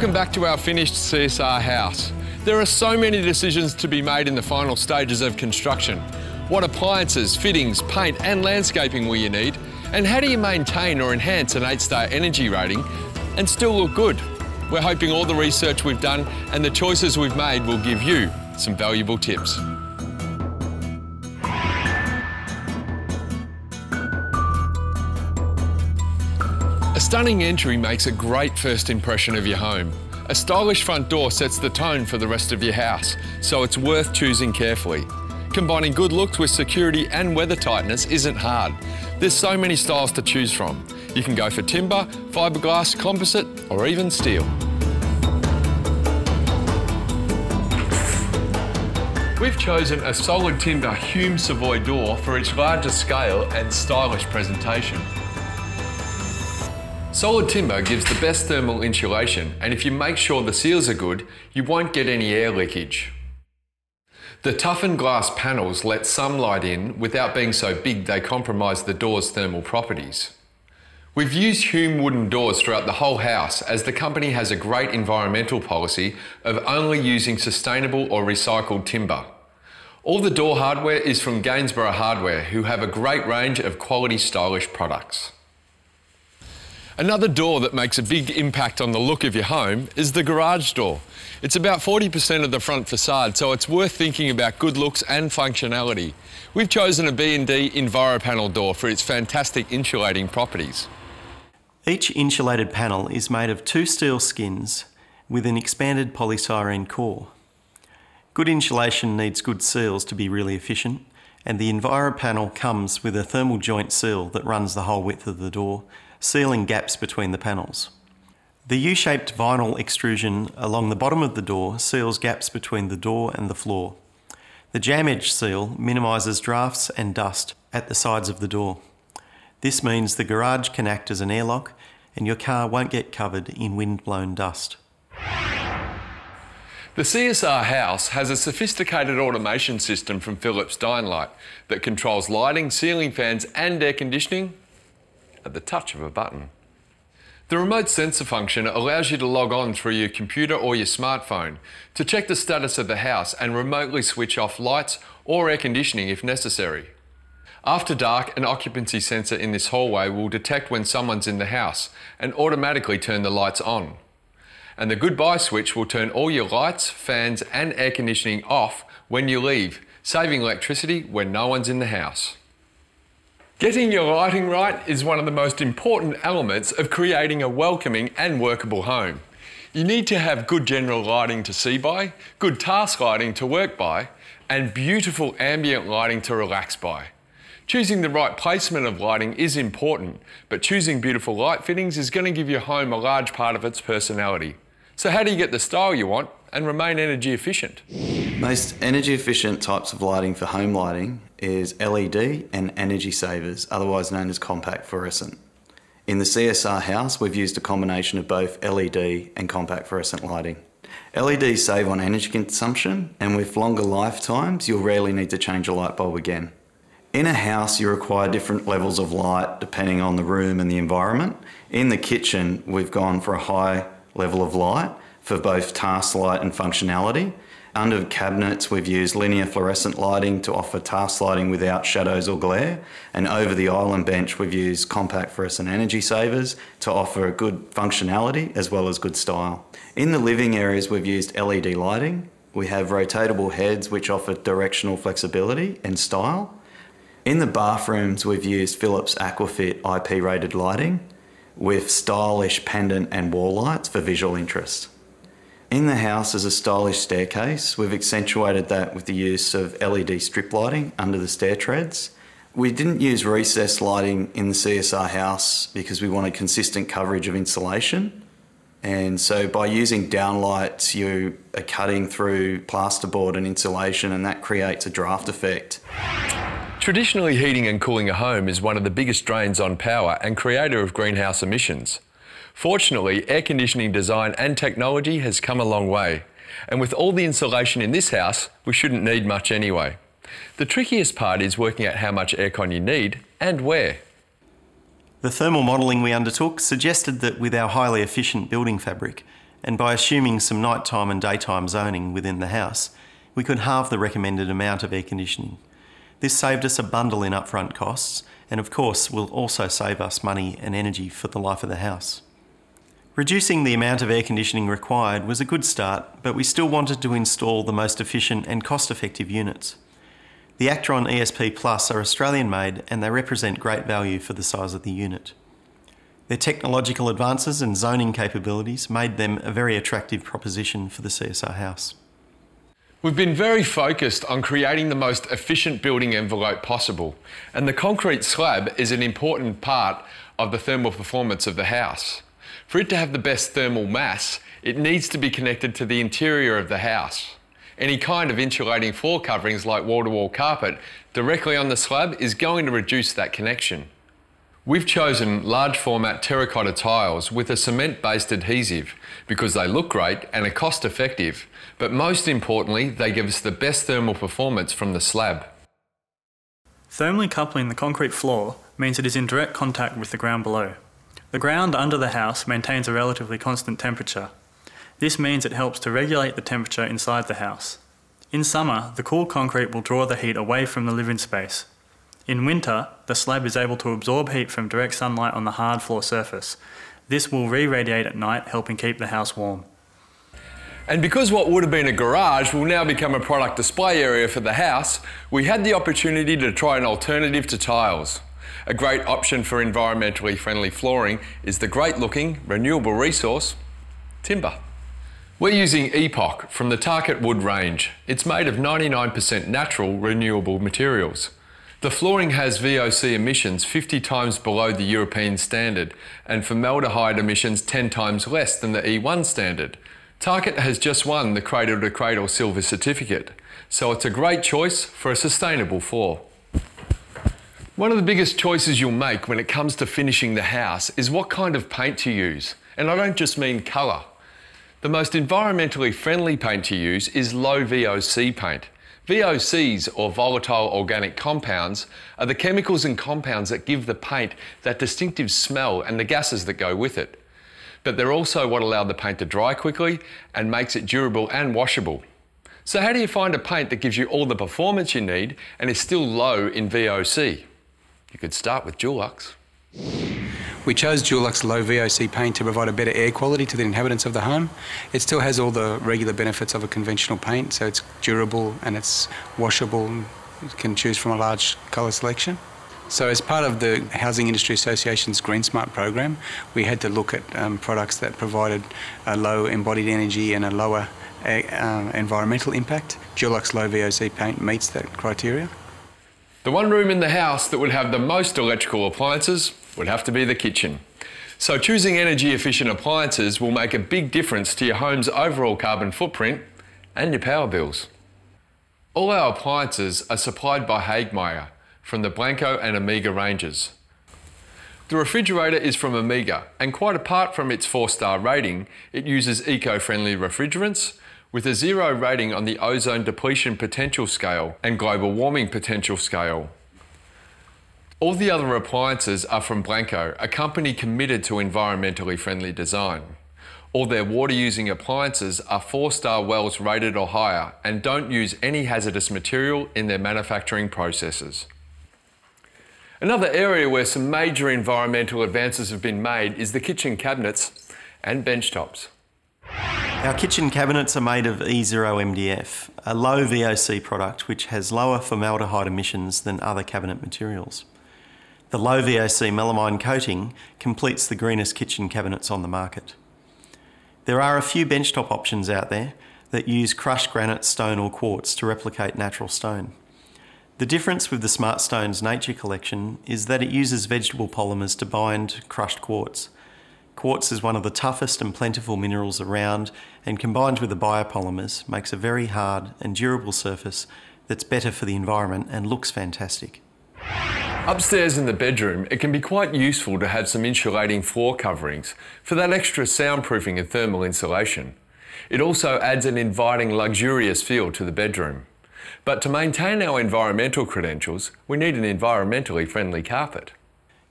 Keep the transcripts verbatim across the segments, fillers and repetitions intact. Welcome back to our finished C S R house. There are so many decisions to be made in the final stages of construction. What appliances, fittings, paint and landscaping will you need? And how do you maintain or enhance an eight-star energy rating and still look good? We're hoping all the research we've done and the choices we've made will give you some valuable tips. A stunning entry makes a great first impression of your home. A stylish front door sets the tone for the rest of your house, so it's worth choosing carefully. Combining good looks with security and weather tightness isn't hard. There's so many styles to choose from. You can go for timber, fiberglass, composite, or even steel. We've chosen a solid timber Hume Savoy door for its larger scale and stylish presentation. Solid timber gives the best thermal insulation, and if you make sure the seals are good, you won't get any air leakage. The toughened glass panels let some light in without being so big they compromise the door's thermal properties. We've used Hume wooden doors throughout the whole house as the company has a great environmental policy of only using sustainable or recycled timber. All the door hardware is from Gainsborough Hardware, who have a great range of quality stylish products. Another door that makes a big impact on the look of your home is the garage door. It's about forty percent of the front facade, so it's worth thinking about good looks and functionality. We've chosen a B and D Enviropanel door for its fantastic insulating properties. Each insulated panel is made of two steel skins with an expanded polystyrene core. Good insulation needs good seals to be really efficient, and the Enviropanel comes with a thermal joint seal that runs the whole width of the door, sealing gaps between the panels. The U-shaped vinyl extrusion along the bottom of the door seals gaps between the door and the floor. The jam edge seal minimises drafts and dust at the sides of the door. This means the garage can act as an airlock and your car won't get covered in wind-blown dust. The C S R house has a sophisticated automation system from Philips Dynalite that controls lighting, ceiling fans and air conditioning at the touch of a button. The remote sensor function allows you to log on through your computer or your smartphone to check the status of the house and remotely switch off lights or air conditioning if necessary. After dark, an occupancy sensor in this hallway will detect when someone's in the house and automatically turn the lights on. And the goodbye switch will turn all your lights, fans and air conditioning off when you leave, saving electricity when no one's in the house. Getting your lighting right is one of the most important elements of creating a welcoming and workable home. You need to have good general lighting to see by, good task lighting to work by, and beautiful ambient lighting to relax by. Choosing the right placement of lighting is important, but choosing beautiful light fittings is going to give your home a large part of its personality. So how do you get the style you want and remain energy efficient? Most energy efficient types of lighting for home lighting is L E D and energy savers, otherwise known as compact fluorescent. In the C S R house, we've used a combination of both L E D and compact fluorescent lighting. L E Ds save on energy consumption, and with longer lifetimes, you'll rarely need to change a light bulb again. In a house, you require different levels of light depending on the room and the environment. In the kitchen, we've gone for a high level of light for both task light and functionality. Under cabinets, we've used linear fluorescent lighting to offer task lighting without shadows or glare. And over the island bench, we've used compact fluorescent energy savers to offer good functionality as well as good style. In the living areas, we've used L E D lighting. We have rotatable heads which offer directional flexibility and style. In the bathrooms, we've used Philips Aquafit I P rated lighting with stylish pendant and wall lights for visual interest. In the house is a stylish staircase. We've accentuated that with the use of L E D strip lighting under the stair treads. We didn't use recessed lighting in the C S R house because we wanted consistent coverage of insulation. And so by using downlights, you are cutting through plasterboard and insulation, and that creates a draft effect. Traditionally, heating and cooling a home is one of the biggest drains on power and creator of greenhouse emissions. Fortunately, air conditioning design and technology has come a long way, and with all the insulation in this house, we shouldn't need much anyway. The trickiest part is working out how much aircon you need and where. The thermal modelling we undertook suggested that with our highly efficient building fabric, and by assuming some nighttime and daytime zoning within the house, we could halve the recommended amount of air conditioning. This saved us a bundle in upfront costs, and of course will also save us money and energy for the life of the house. Reducing the amount of air conditioning required was a good start, but we still wanted to install the most efficient and cost-effective units. The Actron E S P Plus are Australian-made and they represent great value for the size of the unit. Their technological advances and zoning capabilities made them a very attractive proposition for the C S R house. We've been very focused on creating the most efficient building envelope possible, and the concrete slab is an important part of the thermal performance of the house. For it to have the best thermal mass, it needs to be connected to the interior of the house. Any kind of insulating floor coverings like wall-to-wall carpet directly on the slab is going to reduce that connection. We've chosen large format terracotta tiles with a cement-based adhesive because they look great and are cost effective, but most importantly, they give us the best thermal performance from the slab. Thermally coupling the concrete floor means it is in direct contact with the ground below. The ground under the house maintains a relatively constant temperature. This means it helps to regulate the temperature inside the house. In summer, the cool concrete will draw the heat away from the living space. In winter, the slab is able to absorb heat from direct sunlight on the hard floor surface. This will re-radiate at night, helping keep the house warm. And because what would have been a garage will now become a product display area for the house, we had the opportunity to try an alternative to tiles. A great option for environmentally friendly flooring is the great looking, renewable resource, timber. We're using Epoch from the Tarkett wood range. It's made of ninety-nine percent natural, renewable materials. The flooring has V O C emissions fifty times below the European standard and formaldehyde emissions ten times less than the E one standard. Tarkett has just won the Cradle to Cradle Silver Certificate, so it's a great choice for a sustainable floor. One of the biggest choices you'll make when it comes to finishing the house is what kind of paint to use, and I don't just mean colour. The most environmentally friendly paint to use is low V O C paint. V O Cs, or volatile organic compounds, are the chemicals and compounds that give the paint that distinctive smell and the gases that go with it. But they're also what allow the paint to dry quickly and makes it durable and washable. So how do you find a paint that gives you all the performance you need and is still low in V O C? You could start with Dulux. We chose Dulux low V O C paint to provide a better air quality to the inhabitants of the home. It still has all the regular benefits of a conventional paint, so it's durable and it's washable. You can choose from a large colour selection. So as part of the Housing Industry Association's GreenSmart program, we had to look at um, products that provided a low embodied energy and a lower uh, environmental impact. Dulux low V O C paint meets that criteria. The one room in the house that would have the most electrical appliances would have to be the kitchen. So choosing energy efficient appliances will make a big difference to your home's overall carbon footprint and your power bills. All our appliances are supplied by Hagemeyer from the Blanco and Omega ranges. The refrigerator is from Omega, and quite apart from its four-star rating, it uses eco-friendly refrigerants, with a zero rating on the ozone depletion potential scale and global warming potential scale. All the other appliances are from Blanco, a company committed to environmentally friendly design. All their water-using appliances are four-star WELS rated or higher and don't use any hazardous material in their manufacturing processes. Another area where some major environmental advances have been made is the kitchen cabinets and benchtops. Our kitchen cabinets are made of E zero M D F, a low V O C product which has lower formaldehyde emissions than other cabinet materials. The low V O C melamine coating completes the greenest kitchen cabinets on the market. There are a few benchtop options out there that use crushed granite, stone or quartz to replicate natural stone. The difference with the Smartstone's Nature Collection is that it uses vegetable polymers to bind crushed quartz. Quartz is one of the toughest and plentiful minerals around, and combined with the biopolymers makes a very hard and durable surface that's better for the environment and looks fantastic. Upstairs in the bedroom, it can be quite useful to have some insulating floor coverings for that extra soundproofing and thermal insulation. It also adds an inviting, luxurious feel to the bedroom. But to maintain our environmental credentials, we need an environmentally friendly carpet.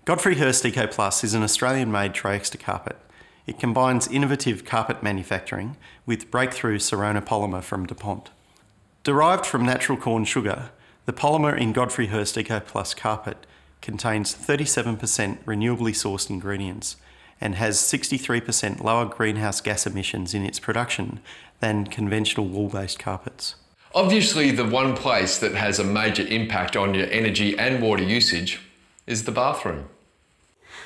Godfrey Hirst Eco Plus is an Australian-made Triexta carpet. It combines innovative carpet manufacturing with breakthrough Sorona polymer from DuPont. Derived from natural corn sugar, the polymer in Godfrey Hirst Eco Plus carpet contains thirty-seven percent renewably sourced ingredients and has sixty-three percent lower greenhouse gas emissions in its production than conventional wool-based carpets. Obviously, the one place that has a major impact on your energy and water usage is the bathroom.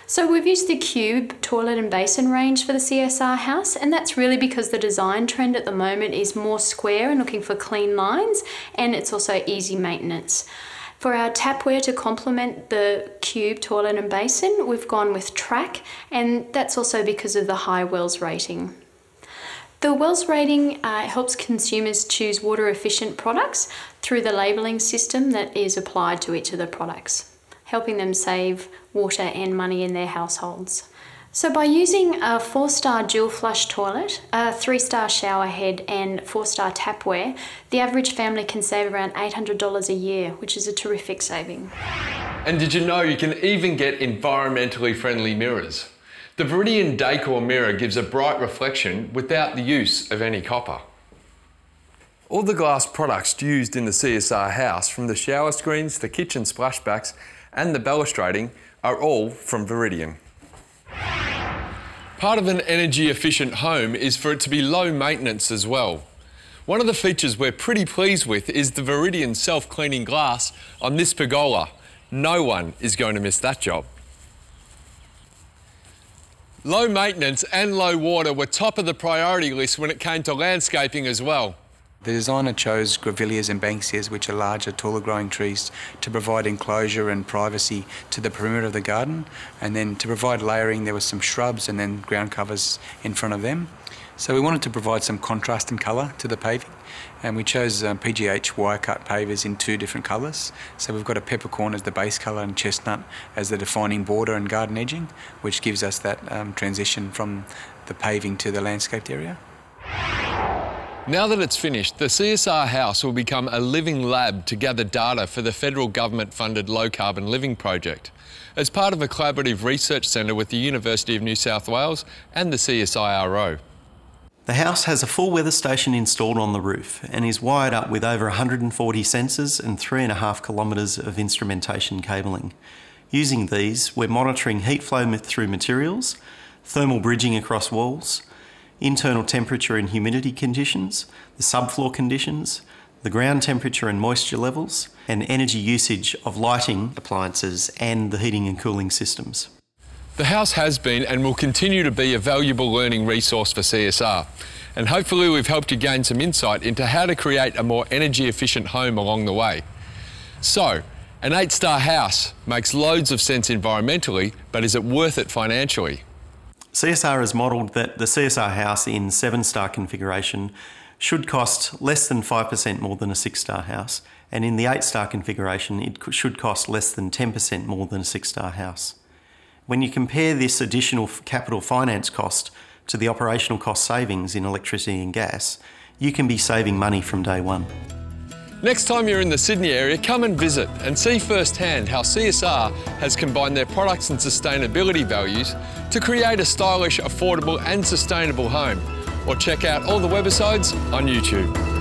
So we've used the Cube toilet and basin range for the C S R house, and that's really because the design trend at the moment is more square and looking for clean lines, and it's also easy maintenance. For our tapware to complement the Cube toilet and basin, we've gone with Track, and that's also because of the high WELS rating. The WELS rating uh, helps consumers choose water efficient products through the labelling system that is applied to each of the products, helping them save water and money in their households. So by using a four-star dual flush toilet, a three-star shower head and four-star tapware, the average family can save around eight hundred dollars a year, which is a terrific saving. And did you know you can even get environmentally friendly mirrors? The Viridian Decor mirror gives a bright reflection without the use of any copper. All the glass products used in the C S R house, from the shower screens, the kitchen splashbacks, and the balustrading, are all from Viridian. Part of an energy efficient home is for it to be low maintenance as well. One of the features we're pretty pleased with is the Viridian self-cleaning glass on this pergola. No one is going to miss that job. Low maintenance and low water were top of the priority list when it came to landscaping as well. The designer chose grevilleas and banksias, which are larger, taller growing trees, to provide enclosure and privacy to the perimeter of the garden. And then to provide layering, there was some shrubs and then ground covers in front of them. So we wanted to provide some contrast and colour to the paving. And we chose um, P G H wire-cut pavers in two different colours. So we've got a peppercorn as the base colour and chestnut as the defining border and garden edging, which gives us that um, transition from the paving to the landscaped area. Now that it's finished, the C S R house will become a living lab to gather data for the federal government-funded Low Carbon Living project. It's part of a collaborative research centre with the University of New South Wales and the C S I R O. The house has a full weather station installed on the roof and is wired up with over one hundred forty sensors and three and a half kilometres of instrumentation cabling. Using these, we're monitoring heat flow through materials, thermal bridging across walls, internal temperature and humidity conditions, the subfloor conditions, the ground temperature and moisture levels, and energy usage of lighting appliances and the heating and cooling systems. The house has been and will continue to be a valuable learning resource for C S R, and hopefully we've helped you gain some insight into how to create a more energy efficient home along the way. So, an eight-star house makes loads of sense environmentally, but is it worth it financially? C S R has modelled that the C S R house in seven-star configuration should cost less than five percent more than a six-star house, and in the eight-star configuration it should cost less than ten percent more than a six-star house. When you compare this additional capital finance cost to the operational cost savings in electricity and gas, you can be saving money from day one. Next time you're in the Sydney area, come and visit and see firsthand how C S R has combined their products and sustainability values to create a stylish, affordable and sustainable home. Or check out all the webisodes on YouTube.